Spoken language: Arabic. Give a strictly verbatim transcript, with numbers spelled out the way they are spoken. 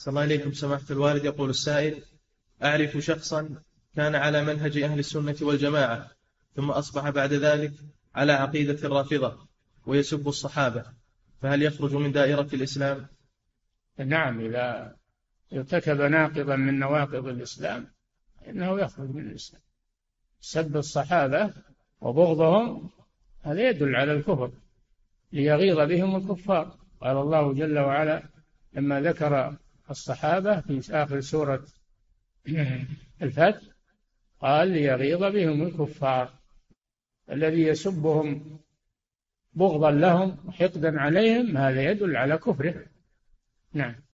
صلى الله عليكم سماحة الوالد. يقول السائل: أعرف شخصا كان على منهج أهل السنة والجماعة ثم أصبح بعد ذلك على عقيدة الرافضة ويسب الصحابة، فهل يخرج من دائرة الإسلام؟ نعم، إذا ارتكب ناقضا من نواقض الإسلام إنه يخرج من الإسلام. سب الصحابة وبغضهم هذا يدل على الكفر ليغيظ بهم الكفار. قال الله جل وعلا لما ذكر الصحابة في آخر سورة الفتح، قال ليغيظ بهم الكفار، الذي يسبهم بغضا لهم وحقدا عليهم هذا يدل على كفره. نعم.